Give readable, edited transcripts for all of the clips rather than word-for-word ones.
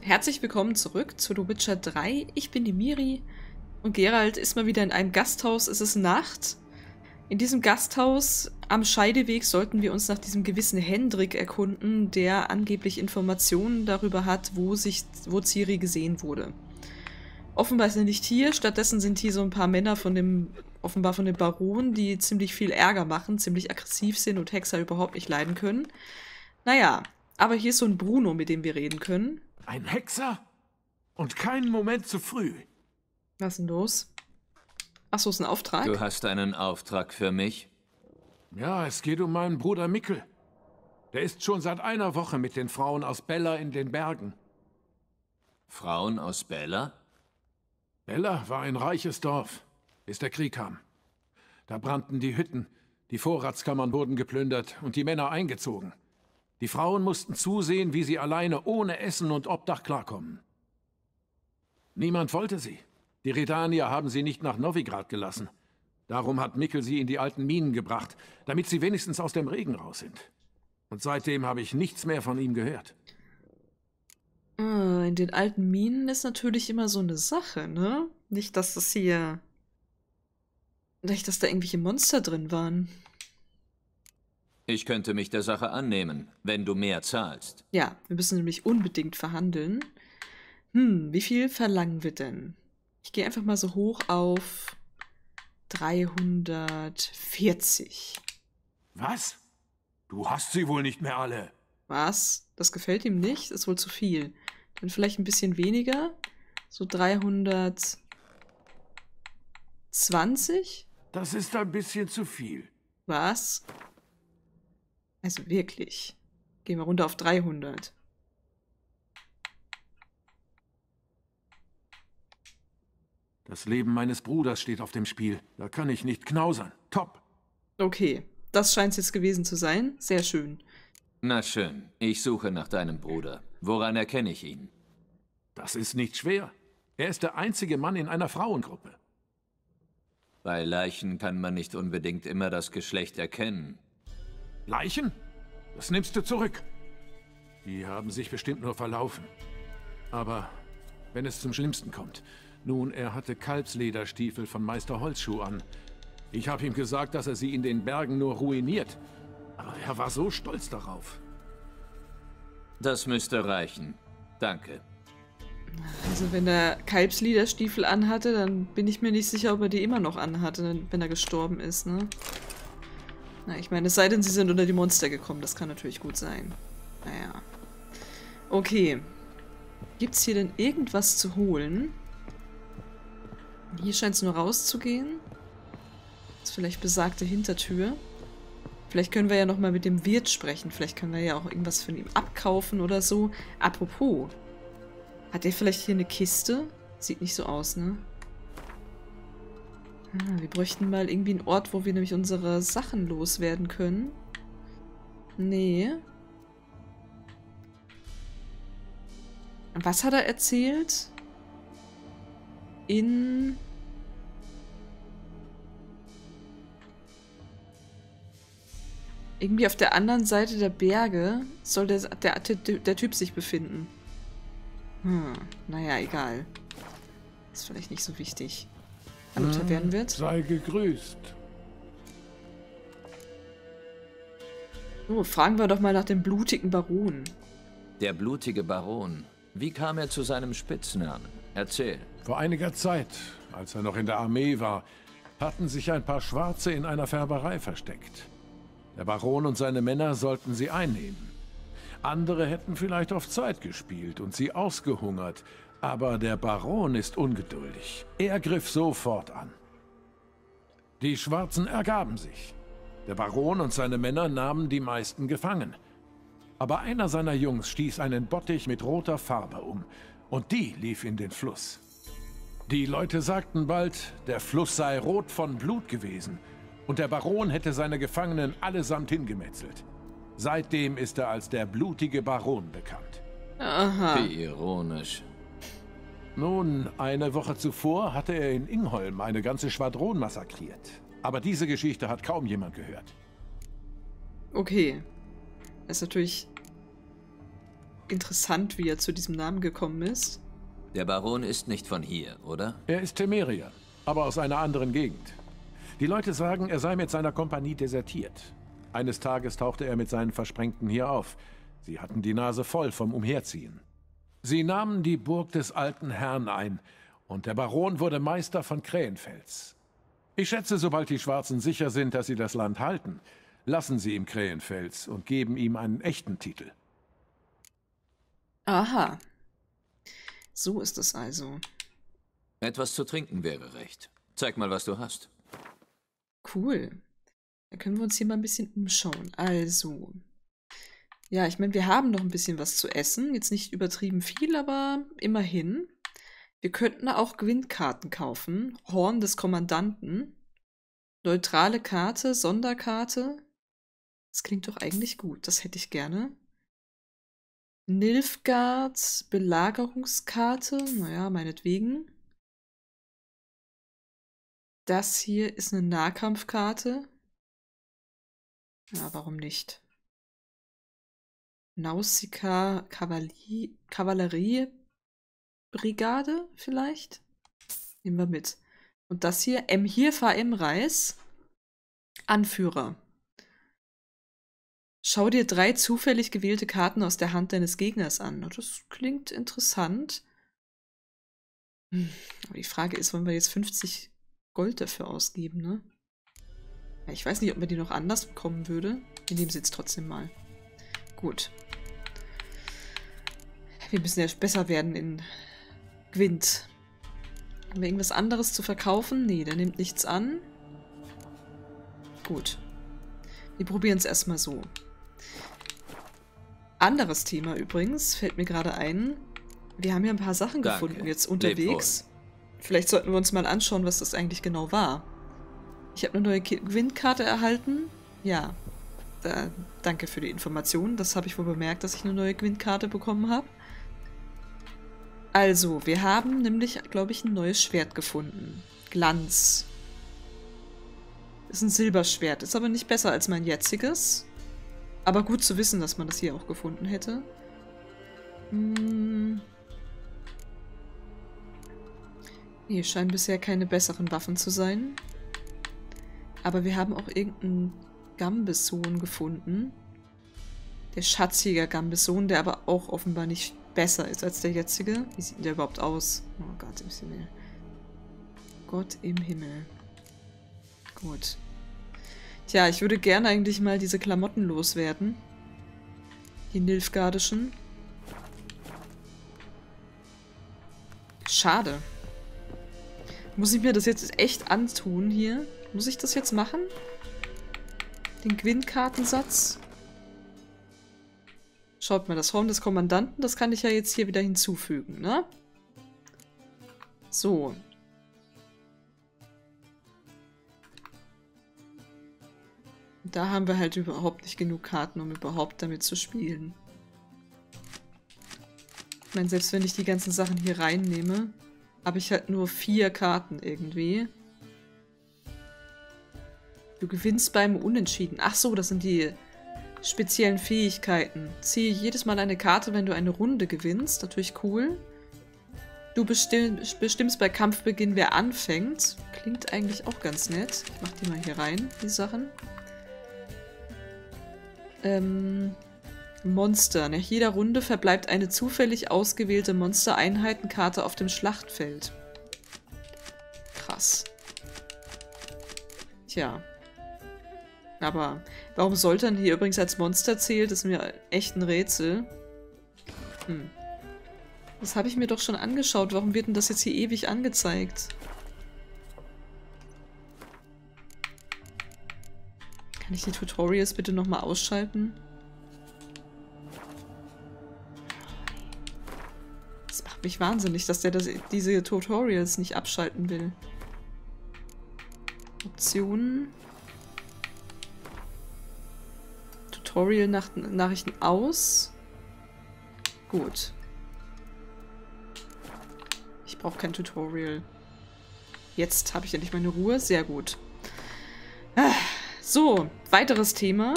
Herzlich willkommen zurück zu The Witcher 3. Ich bin die Miri und Geralt ist mal wieder in einem Gasthaus. Es ist Nacht. In diesem Gasthaus am Scheideweg sollten wir uns nach diesem gewissen Hendrik erkunden, der angeblich Informationen darüber hat, wo Ciri gesehen wurde. Offenbar ist er nicht hier, stattdessen sind hier so ein paar Männer offenbar von dem Baron, die ziemlich viel Ärger machen, ziemlich aggressiv sind und Hexer überhaupt nicht leiden können. Naja, aber hier ist so ein Bruno, mit dem wir reden können. Ein Hexer? Und keinen Moment zu früh. Was ist denn los? Achso, ist ein Auftrag? Du hast einen Auftrag für mich? Ja, es geht um meinen Bruder Mikkel. Der ist schon seit einer Woche mit den Frauen aus Bella in den Bergen. Frauen aus Bella? Bella war ein reiches Dorf, bis der Krieg kam. Da brannten die Hütten, die Vorratskammern wurden geplündert und die Männer eingezogen. Die Frauen mussten zusehen, wie sie alleine ohne Essen und Obdach klarkommen. Niemand wollte sie. Die Redanier haben sie nicht nach Novigrad gelassen. Darum hat Mikkel sie in die alten Minen gebracht, damit sie wenigstens aus dem Regen raus sind. Und seitdem habe ich nichts mehr von ihm gehört. In den alten Minen ist natürlich immer so eine Sache, ne? Nicht, dass das hier... Nicht, dass da irgendwelche Monster drin waren. Ich könnte mich der Sache annehmen, wenn du mehr zahlst. Ja, wir müssen nämlich unbedingt verhandeln. Wie viel verlangen wir denn? Ich gehe einfach mal so hoch auf 340. Was? Du hast sie wohl nicht mehr alle. Was? Das gefällt ihm nicht? Das ist wohl zu viel. Dann vielleicht ein bisschen weniger. So 320? Das ist ein bisschen zu viel. Was? Also wirklich. Gehen wir runter auf 300. Das Leben meines Bruders steht auf dem Spiel. Da kann ich nicht knausern. Top. Okay, das scheint es jetzt gewesen zu sein. Sehr schön. Na schön, ich suche nach deinem Bruder. Woran erkenne ich ihn? Das ist nicht schwer. Er ist der einzige Mann in einer Frauengruppe. Bei Leichen kann man nicht unbedingt immer das Geschlecht erkennen. Leichen? Das nimmst du zurück. Die haben sich bestimmt nur verlaufen. Aber wenn es zum Schlimmsten kommt. Nun, er hatte Kalbslederstiefel von Meister Holzschuh an. Ich habe ihm gesagt, dass er sie in den Bergen nur ruiniert. Aber er war so stolz darauf. Das müsste reichen. Danke. Also wenn er Kalbslederstiefel anhatte, dann bin ich mir nicht sicher, ob er die immer noch anhatte, wenn er gestorben ist, ne? Na, ich meine, es sei denn, sie sind unter die Monster gekommen. Das kann natürlich gut sein. Naja. Okay. Gibt's hier denn irgendwas zu holen? Hier scheint es nur rauszugehen. Das ist vielleicht besagte Hintertür. Vielleicht können wir ja nochmal mit dem Wirt sprechen. Vielleicht können wir ja auch irgendwas von ihm abkaufen oder so. Apropos. Hat er vielleicht hier eine Kiste? Sieht nicht so aus, ne? Wir bräuchten mal irgendwie einen Ort, wo wir nämlich unsere Sachen loswerden können. Nee. Was hat er erzählt? In... Irgendwie auf der anderen Seite der Berge soll der Typ sich befinden. Naja, egal. Ist vielleicht nicht so wichtig. Hallo, Tavernenwirt. Sei gegrüßt. Oh, fragen wir doch mal nach dem blutigen Baron. Der blutige Baron. Wie kam er zu seinem Spitznamen? Erzähl. Vor einiger Zeit, als er noch in der Armee war, hatten sich ein paar Schwarze in einer Färberei versteckt. Der Baron und seine Männer sollten sie einnehmen. Andere hätten vielleicht auf Zeit gespielt und sie ausgehungert. Aber der Baron ist ungeduldig. Er griff sofort an. Die Schwarzen ergaben sich. Der Baron und seine Männer nahmen die meisten gefangen. Aber einer seiner Jungs stieß einen Bottich mit roter Farbe um. Und die lief in den Fluss. Die Leute sagten bald, der Fluss sei rot von Blut gewesen. Und der Baron hätte seine Gefangenen allesamt hingemetzelt. Seitdem ist er als der blutige Baron bekannt. Aha. Wie ironisch. Nun, eine Woche zuvor hatte er in Ingholm eine ganze Schwadron massakriert. Aber diese Geschichte hat kaum jemand gehört. Okay. Das ist natürlich interessant, wie er zu diesem Namen gekommen ist. Der Baron ist nicht von hier, oder? Er ist Temerier, aber aus einer anderen Gegend. Die Leute sagen, er sei mit seiner Kompanie desertiert. Eines Tages tauchte er mit seinen Versprengten hier auf. Sie hatten die Nase voll vom Umherziehen. Sie nahmen die Burg des alten Herrn ein und der Baron wurde Meister von Krähenfels. Ich schätze, sobald die Schwarzen sicher sind, dass sie das Land halten, lassen sie ihm Krähenfels und geben ihm einen echten Titel. Aha. So ist es also. Etwas zu trinken wäre recht. Zeig mal, was du hast. Cool. Dann können wir uns hier mal ein bisschen umschauen. Also, ja, ich meine, wir haben noch ein bisschen was zu essen. Jetzt nicht übertrieben viel, aber immerhin. Wir könnten auch Gwindkarten kaufen. Horn des Kommandanten. Neutrale Karte, Sonderkarte. Das klingt doch eigentlich gut. Das hätte ich gerne. Nilfgaard, Belagerungskarte. Naja, meinetwegen. Das hier ist eine Nahkampfkarte. Ja, warum nicht? Nausicaa-Kavallerie-Brigade vielleicht? Nehmen wir mit. Und das hier, Reis, Anführer. Schau dir 3 zufällig gewählte Karten aus der Hand deines Gegners an. Das klingt interessant. Aber die Frage ist, wollen wir jetzt 50 Gold dafür ausgeben, ne? Ja, ich weiß nicht, ob man die noch anders bekommen würde. Wir nehmen sie jetzt trotzdem mal. Gut. Wir müssen ja besser werden in Gwind. Haben wir irgendwas anderes zu verkaufen? Nee, der nimmt nichts an. Gut. Wir probieren es erstmal so. Anderes Thema übrigens, fällt mir gerade ein. Wir haben ja ein paar Sachen gefunden jetzt unterwegs. Vielleicht sollten wir uns mal anschauen, was das eigentlich genau war. Ich habe eine neue Gwindkarte erhalten. Ja, danke für die Information. Das habe ich wohl bemerkt, dass ich eine neue Gwindkarte bekommen habe. Also, wir haben nämlich, glaube ich, ein neues Schwert gefunden. Glanz. Ist ein Silberschwert. Ist aber nicht besser als mein jetziges. Aber gut zu wissen, dass man das hier auch gefunden hätte. Hm. Nee, scheinen bisher keine besseren Waffen zu sein. Aber wir haben auch irgendeinen Gambesohn gefunden. Der Schatzjäger Gambesohn, der aber auch offenbar nicht besser ist als der jetzige. Wie sieht der überhaupt aus? Oh Gott im Himmel. Gott im Himmel. Gut. Tja, ich würde gerne eigentlich mal diese Klamotten loswerden. Die Nilfgaardischen. Schade. Muss ich mir das jetzt echt antun hier? Muss ich das jetzt machen? Den Gwindkartensatz? Schaut mal, das Horn des Kommandanten, das kann ich ja jetzt hier wieder hinzufügen, ne? So. Und da haben wir halt überhaupt nicht genug Karten, um überhaupt damit zu spielen. Ich meine, selbst wenn ich die ganzen Sachen hier reinnehme, habe ich halt nur 4 Karten irgendwie. Du gewinnst beim Unentschieden. Ach so, das sind die speziellen Fähigkeiten. Ziehe jedes Mal eine Karte, wenn du eine Runde gewinnst. Natürlich cool. Du bestimmst bei Kampfbeginn, wer anfängt. Klingt eigentlich auch ganz nett. Ich mach die mal hier rein, die Sachen. Monster. Nach jeder Runde verbleibt eine zufällig ausgewählte Monster-Einheitenkarte auf dem Schlachtfeld. Krass. Tja. Aber warum Soltan hier übrigens als Monster zählt, ist mir echt ein Rätsel. Hm. Das habe ich mir doch schon angeschaut. Warum wird denn das jetzt hier ewig angezeigt? Kann ich die Tutorials bitte nochmal ausschalten? Das macht mich wahnsinnig, dass der diese Tutorials nicht abschalten will. Optionen. Tutorial-Nachrichten aus. Gut. Ich brauche kein Tutorial. Jetzt habe ich endlich meine Ruhe. Sehr gut. So, weiteres Thema.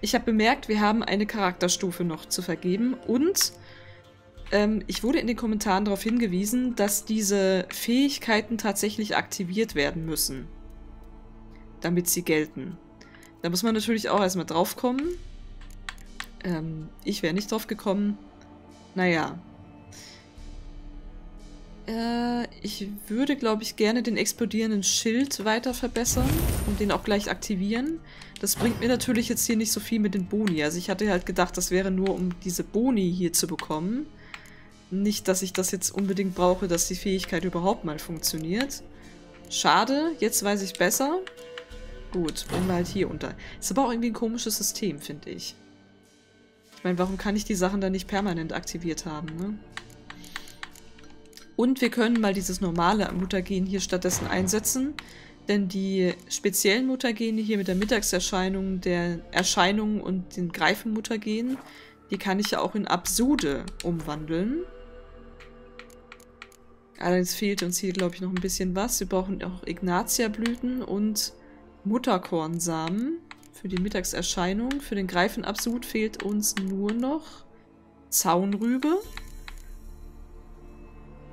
Ich habe bemerkt, wir haben eine Charakterstufe noch zu vergeben und ich wurde in den Kommentaren darauf hingewiesen, dass diese Fähigkeiten tatsächlich aktiviert werden müssen, damit sie gelten. Da muss man natürlich auch erstmal drauf kommen. Ich wäre nicht drauf gekommen. Naja. Ich würde, glaube ich, gerne den explodierenden Schild weiter verbessern und den auch gleich aktivieren. Das bringt mir natürlich jetzt hier nicht so viel mit den Boni. Also ich hatte halt gedacht, das wäre nur, um diese Boni hier zu bekommen. Nicht, dass ich das jetzt unbedingt brauche, dass die Fähigkeit überhaupt mal funktioniert. Schade, jetzt weiß ich besser. Gut, bringen wir halt hier unter. Ist aber auch irgendwie ein komisches System, finde ich. Ich meine, warum kann ich die Sachen dann nicht permanent aktiviert haben, ne? Und wir können mal dieses normale Mutagen hier stattdessen einsetzen, denn die speziellen Mutagene hier mit der Mittagserscheinung, der Erscheinung und den Greifenmutagen, die kann ich ja auch in Absude umwandeln. Allerdings fehlt uns hier, glaube ich, noch ein bisschen was. Wir brauchen auch Ignatia-Blüten und Mutterkornsamen für die Mittagserscheinung. Für den Greifenabsud fehlt uns nur noch Zaunrübe.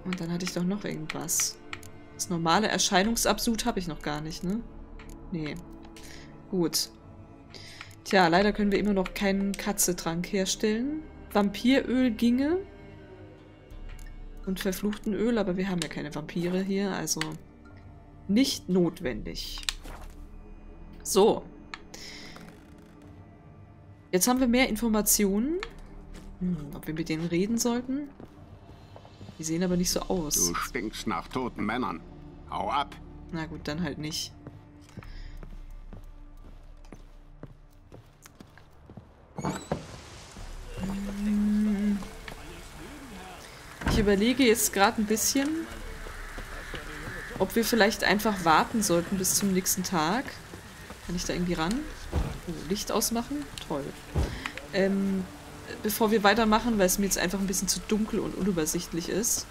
Und dann hatte ich doch noch irgendwas. Das normale Erscheinungsabsud habe ich noch gar nicht, ne? Nee. Gut. Tja, leider können wir immer noch keinen Katzetrank herstellen. Vampiröl ginge. Und Verfluchtenöl, aber wir haben ja keine Vampire hier, also nicht notwendig. So. Jetzt haben wir mehr Informationen. Ob wir mit denen reden sollten? Die sehen aber nicht so aus. Du stinkst nach toten Männern. Hau ab. Na gut, dann halt nicht. Ich überlege jetzt gerade ein bisschen, ob wir vielleicht einfach warten sollten bis zum nächsten Tag. Kann ich da irgendwie ran? Oh, Licht ausmachen? Toll. Bevor wir weitermachen, weil es mir jetzt einfach ein bisschen zu dunkel und unübersichtlich ist,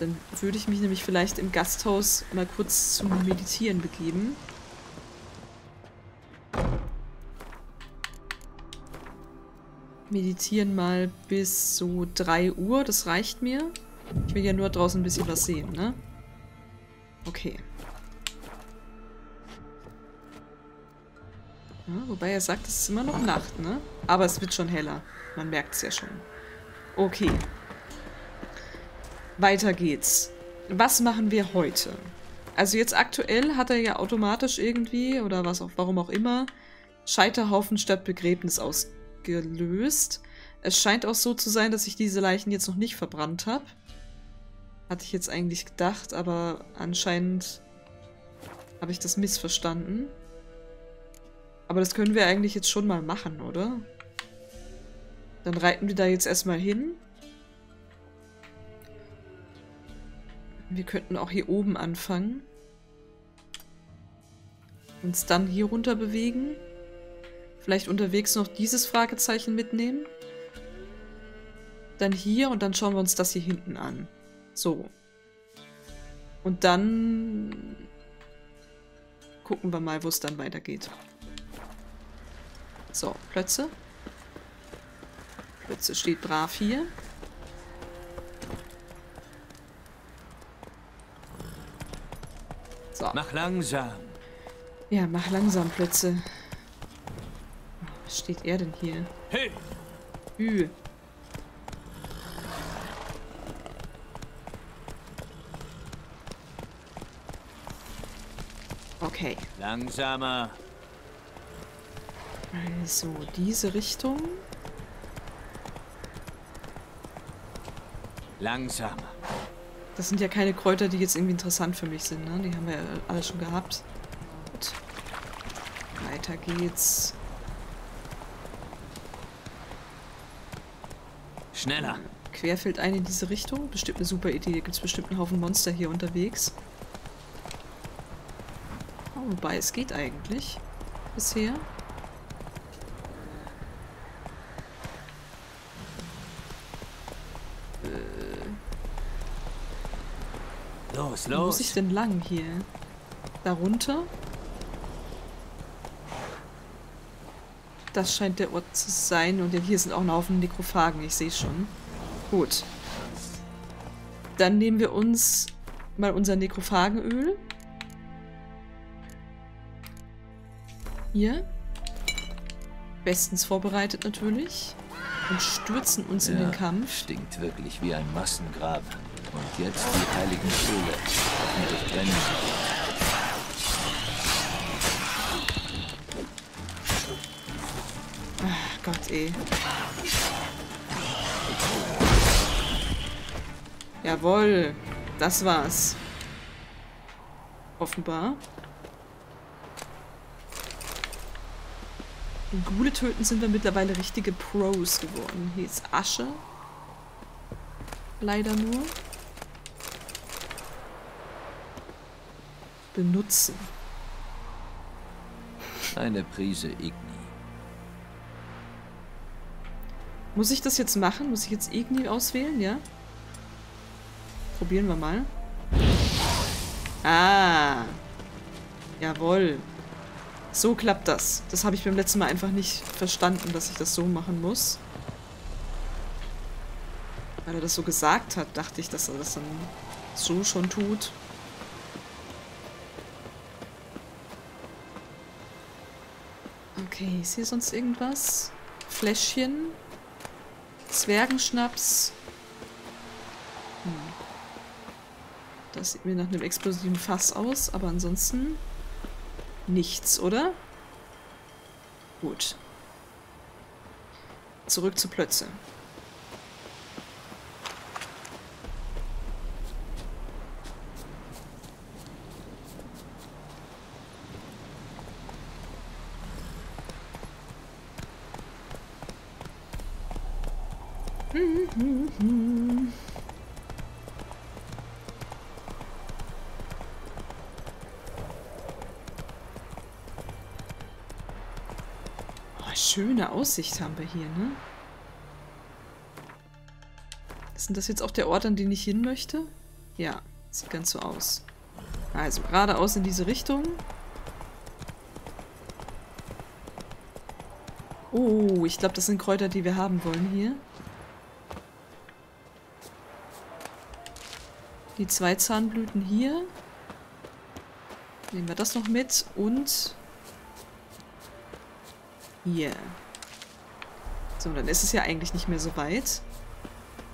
dann würde ich mich nämlich vielleicht im Gasthaus mal kurz zum Meditieren begeben. Meditieren mal bis so 3 Uhr, das reicht mir. Ich will ja nur draußen ein bisschen was sehen, ne? Okay. Ja, wobei er sagt, es ist immer noch Nacht, ne? Aber es wird schon heller. Man merkt es ja schon. Okay. Weiter geht's. Was machen wir heute? Also jetzt aktuell hat er ja automatisch irgendwie, oder was auch, warum auch immer, Scheiterhaufen statt Begräbnis ausgelöst. Es scheint auch so zu sein, dass ich diese Leichen jetzt noch nicht verbrannt habe. Hatte ich jetzt eigentlich gedacht, aber anscheinend habe ich das missverstanden. Aber das können wir eigentlich jetzt schon mal machen, oder? Dann reiten wir da jetzt erstmal hin. Wir könnten auch hier oben anfangen. Uns dann hier runter bewegen. Vielleicht unterwegs noch dieses Fragezeichen mitnehmen. Dann hier und dann schauen wir uns das hier hinten an. So. Und dann gucken wir mal, wo es dann weitergeht. So, Plötze. Plötze steht brav hier. So. Mach langsam. Ja, mach langsam, Plötze. Was steht er denn hier? Hey. Ü. Okay. Langsamer. Also, diese Richtung. Langsam. Das sind ja keine Kräuter, die jetzt irgendwie interessant für mich sind, ne? Die haben wir ja alle schon gehabt. Gut. Weiter geht's. Schneller. Quer fällt ein in diese Richtung. Bestimmt eine super Idee. Da gibt's bestimmt einen Haufen Monster hier unterwegs. Oh, wobei, es geht eigentlich. Bisher. Wo muss ich denn lang hier? Da runter? Das scheint der Ort zu sein. Und hier sind auch ein Haufen Nekrophagen. Ich sehe schon. Gut. Dann nehmen wir uns mal unser Nekrophagenöl. Hier. Bestens vorbereitet natürlich. Und stürzen uns in den Kampf. Stinkt wirklich wie ein Massengrab. Und jetzt die heiligen Schule. Und ich brenne sie. Gott, ey. Jawohl. Das war's. Offenbar. In Ghule töten sind wir mittlerweile richtige Pros geworden. Hier ist Asche. Leider nur. Benutzen. Eine Prise Igni. Muss ich das jetzt machen? Muss ich jetzt Igni auswählen? Ja? Probieren wir mal. Ah. Jawohl. So klappt das. Das habe ich beim letzten Mal einfach nicht verstanden, dass ich das so machen muss. Weil er das so gesagt hat, dachte ich, dass er das dann so schon tut. Okay, ist hier sonst irgendwas? Fläschchen? Zwergenschnaps. Das sieht mir nach einem explosiven Fass aus, aber ansonsten nichts, oder? Gut. Zurück zu Plötze. Schöne Aussicht haben wir hier, ne? Ist das jetzt auch der Ort, an den ich hin möchte? Ja, sieht ganz so aus. Also geradeaus in diese Richtung. Oh, ich glaube, das sind Kräuter, die wir haben wollen hier. Die zwei Zahnblüten hier. Nehmen wir das noch mit und... Yeah. So, dann ist es ja eigentlich nicht mehr so weit.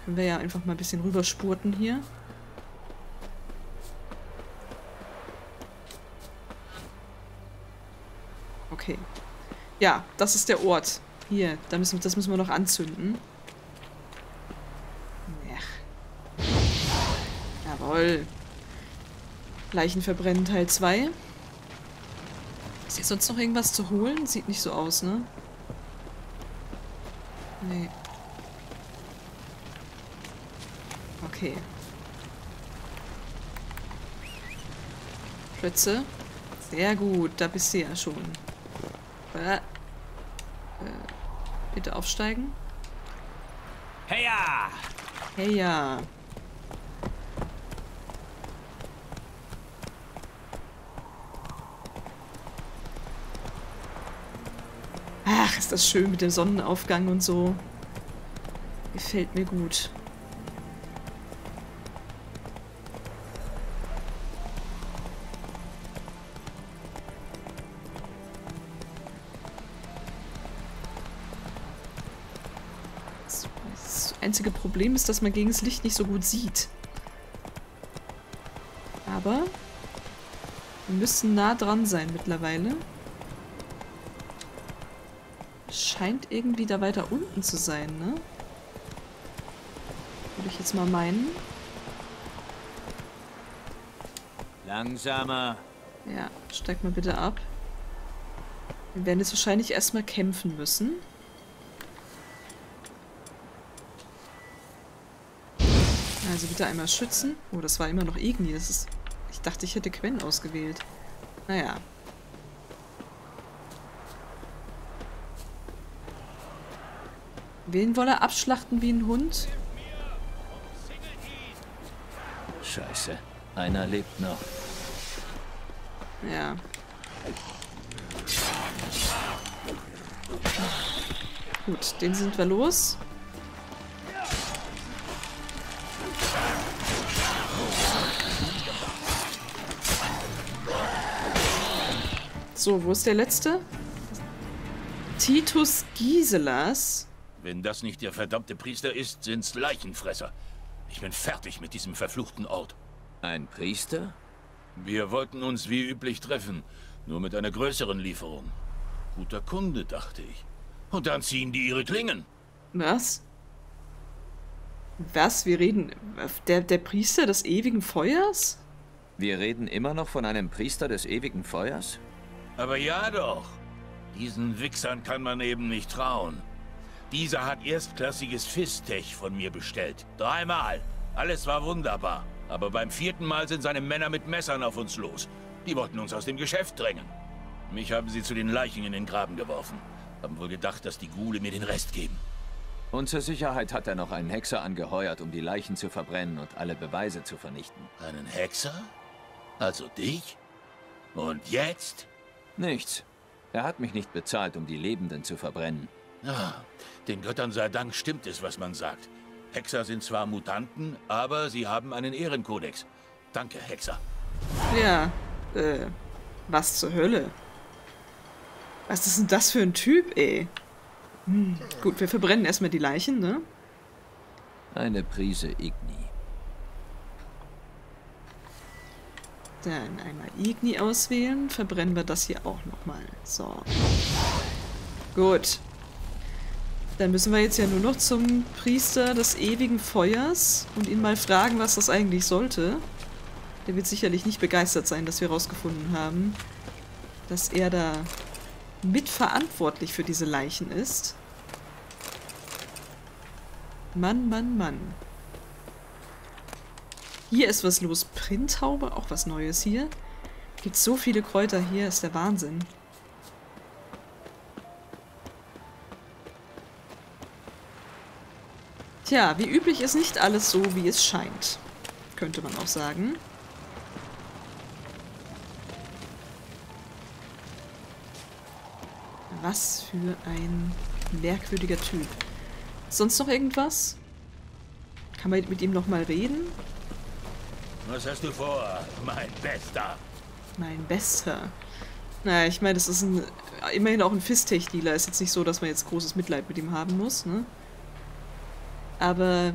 Können wir ja einfach mal ein bisschen rüberspurten hier. Okay. Ja, das ist der Ort. Hier, das müssen wir noch anzünden. Ja. Jawohl. Leichen verbrennen Teil 2. Ist hier sonst noch irgendwas zu holen? Sieht nicht so aus, ne? Nee. Okay. Plötze. Sehr gut, da bist du ja schon. Bitte aufsteigen. Heya! Heya! Ach, ist das schön mit dem Sonnenaufgang und so. Gefällt mir gut. Das einzige Problem ist, dass man gegen das Licht nicht so gut sieht. Aber wir müssen nah dran sein mittlerweile. Scheint irgendwie da weiter unten zu sein, ne? Würde ich jetzt mal meinen. Langsamer. Ja, steig mal bitte ab. Wir werden jetzt wahrscheinlich erstmal kämpfen müssen. Also bitte einmal schützen. Oh, das war immer noch Igni. Das ist... Ich dachte, ich hätte Quen ausgewählt. Naja. Wen wolle er abschlachten wie ein Hund? Scheiße, einer lebt noch. Ja. Gut, den sind wir los. So, wo ist der letzte? Titus Gielas. Wenn das nicht der verdammte Priester ist, sind's Leichenfresser. Ich bin fertig mit diesem verfluchten Ort. Ein Priester? Wir wollten uns wie üblich treffen, nur mit einer größeren Lieferung. Guter Kunde, dachte ich. Und dann ziehen die ihre Klingen. Was? Was? Wir reden... Der Priester des ewigen Feuers? Wir reden immer noch von einem Priester des ewigen Feuers? Aber ja doch. Diesen Wichsern kann man eben nicht trauen. Dieser hat erstklassiges Fistech von mir bestellt. 3-mal. Alles war wunderbar. Aber beim 4. Mal sind seine Männer mit Messern auf uns los. Die wollten uns aus dem Geschäft drängen. Mich haben sie zu den Leichen in den Graben geworfen. Haben wohl gedacht, dass die Ghule mir den Rest geben. Und zur Sicherheit hat er noch einen Hexer angeheuert, um die Leichen zu verbrennen und alle Beweise zu vernichten. Einen Hexer? Also dich? Und jetzt? Nichts. Er hat mich nicht bezahlt, um die Lebenden zu verbrennen. Ah, den Göttern sei Dank stimmt es, was man sagt. Hexer sind zwar Mutanten, aber sie haben einen Ehrenkodex. Danke, Hexer. Ja, was zur Hölle? Was ist denn das für ein Typ, ey? Hm, gut, wir verbrennen erstmal die Leichen, ne? Eine Prise Igni. Dann einmal Igni auswählen. Verbrennen wir das hier auch nochmal. So. Gut. Dann müssen wir jetzt ja nur noch zum Priester des ewigen Feuers und ihn mal fragen, was das eigentlich sollte. Der wird sicherlich nicht begeistert sein, dass wir herausgefunden haben, dass er da mitverantwortlich für diese Leichen ist. Mann, Mann, Mann. Hier ist was los. Printhaube, auch was Neues hier. Gibt so viele Kräuter hier, ist der Wahnsinn. Tja, wie üblich ist nicht alles so, wie es scheint, könnte man auch sagen. Was für ein merkwürdiger Typ. Sonst noch irgendwas? Kann man mit ihm nochmal reden? Was hast du vor, mein Bester? Mein Bester. Naja, ich meine, das ist ein, immerhin auch ein Fistech-Dealer. Ist jetzt nicht so, dass man jetzt großes Mitleid mit ihm haben muss, ne? Aber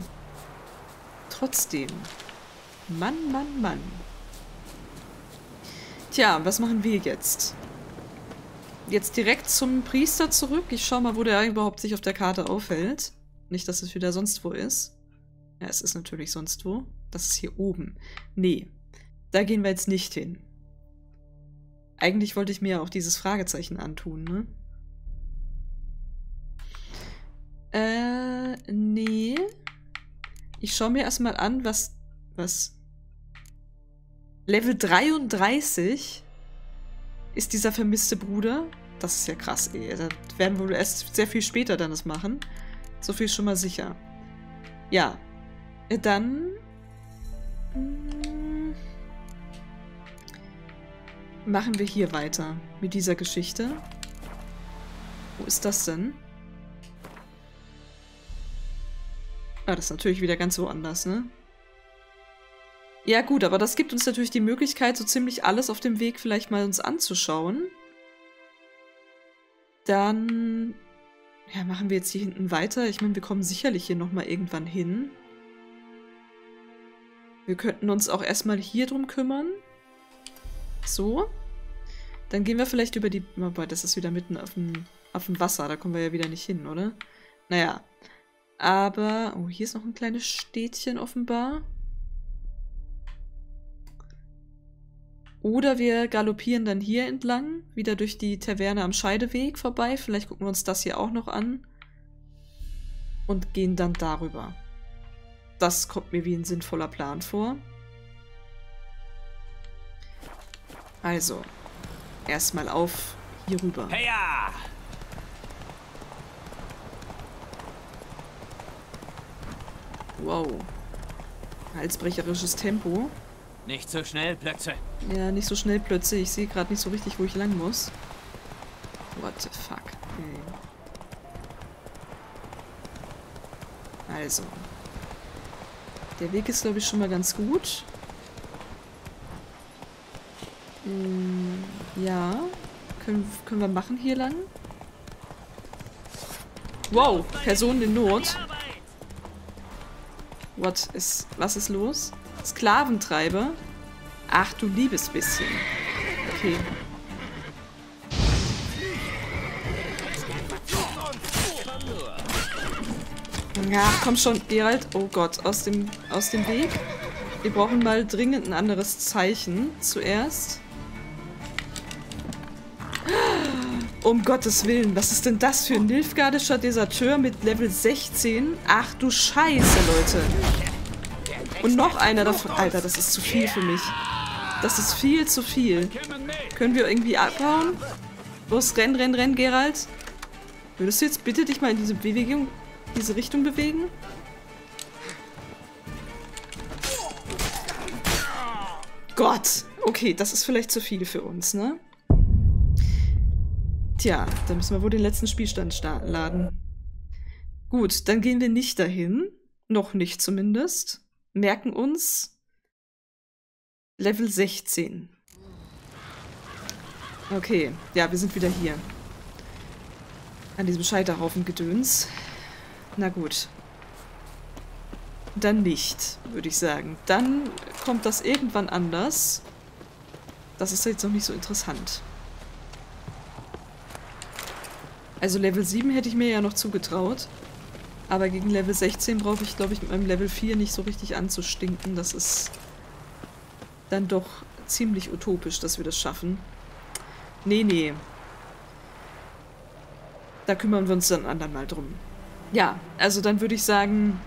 trotzdem. Mann, Mann, Mann. Tja, was machen wir jetzt? Jetzt direkt zum Priester zurück. Ich schau mal, wo der überhaupt sich auf der Karte aufhält. Nicht, dass es wieder sonst wo ist. Ja, es ist natürlich sonst wo. Das ist hier oben. Nee, da gehen wir jetzt nicht hin. Eigentlich wollte ich mir ja auch dieses Fragezeichen antun, ne? Nee. Ich schaue mir erstmal an, was? Level 33 ist dieser vermisste Bruder. Das ist ja krass, ey. Da werden wir erst sehr viel später dann das machen. So viel ist schon mal sicher. Ja. Dann... machen wir hier weiter. Mit dieser Geschichte. Wo ist das denn? Ah, das ist natürlich wieder ganz woanders, ne? Ja gut, aber das gibt uns natürlich die Möglichkeit, so ziemlich alles auf dem Weg vielleicht mal uns anzuschauen. Dann ja, machen wir jetzt hier hinten weiter. Ich meine, wir kommen sicherlich hier nochmal irgendwann hin. Wir könnten uns auch erstmal hier drum kümmern. So. Dann gehen wir vielleicht über die... Wobei, das ist wieder mitten auf dem Wasser. Da kommen wir ja wieder nicht hin, oder? Naja. Aber... Oh, hier ist noch ein kleines Städtchen offenbar. Oder wir galoppieren dann hier entlang. Wieder durch die Taverne am Scheideweg vorbei. Vielleicht gucken wir uns das hier auch noch an. Und gehen dann darüber. Das kommt mir wie ein sinnvoller Plan vor. Also. Erstmal auf hier rüber. Heya! Wow. Halsbrecherisches Tempo. Nicht so schnell, Plötze. Ja, nicht so schnell, Plötze. Ich sehe gerade nicht so richtig, wo ich lang muss. What the fuck. Okay. Also. Der Weg ist, glaube ich, schon mal ganz gut. Ja. Können wir machen hier lang? Wow, Personen in Not. Was ist los? Sklaventreiber? Ach, du liebes bisschen. Okay. Ja, komm schon, Gerald. Oh Gott, aus dem Weg. Wir brauchen mal dringend ein anderes Zeichen. Zuerst. Um Gottes Willen, was ist denn das für ein nilfgaardischer Deserteur mit Level 16? Ach du Scheiße, Leute. Und noch einer davon. Alter, das ist zu viel für mich. Das ist viel zu viel. Können wir irgendwie abhauen? Los, renn, Gerald. Würdest du jetzt bitte dich mal in diese Richtung bewegen? Gott! Okay, das ist vielleicht zu viel für uns, ne? Tja, da müssen wir wohl den letzten Spielstand laden. Gut, dann gehen wir nicht dahin. Noch nicht zumindest. Merken uns Level 16. Okay, ja, wir sind wieder hier. An diesem Scheiterhaufen Gedöns. Na gut. Dann nicht, würde ich sagen. Dann kommt das irgendwann anders. Das ist jetzt noch nicht so interessant. Also Level 7 hätte ich mir ja noch zugetraut. Aber gegen Level 16 brauche ich, glaube ich, mit meinem Level 4 nicht so richtig anzustinken. Das ist dann doch ziemlich utopisch, dass wir das schaffen. Nee. Da kümmern wir uns dann ein andermal drum. Ja, also dann würde ich sagen,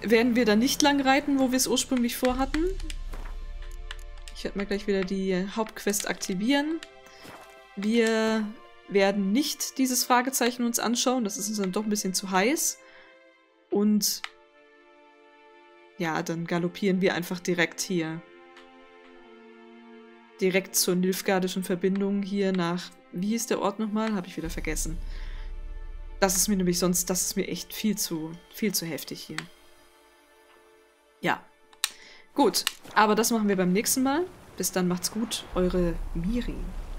werden wir da nicht lang reiten, wo wir es ursprünglich vorhatten. Ich werde mal gleich wieder die Hauptquest aktivieren. Wir werden nicht dieses Fragezeichen uns anschauen. Das ist uns dann doch ein bisschen zu heiß. Und ja, dann galoppieren wir einfach direkt hier. Direkt zur nilfgaardischen Verbindung hier nach... Wie ist der Ort nochmal? Habe ich wieder vergessen. Das ist mir nämlich sonst... Das ist mir echt viel zu heftig hier. Ja. Gut. Aber das machen wir beim nächsten Mal. Bis dann, macht's gut. Eure Miri.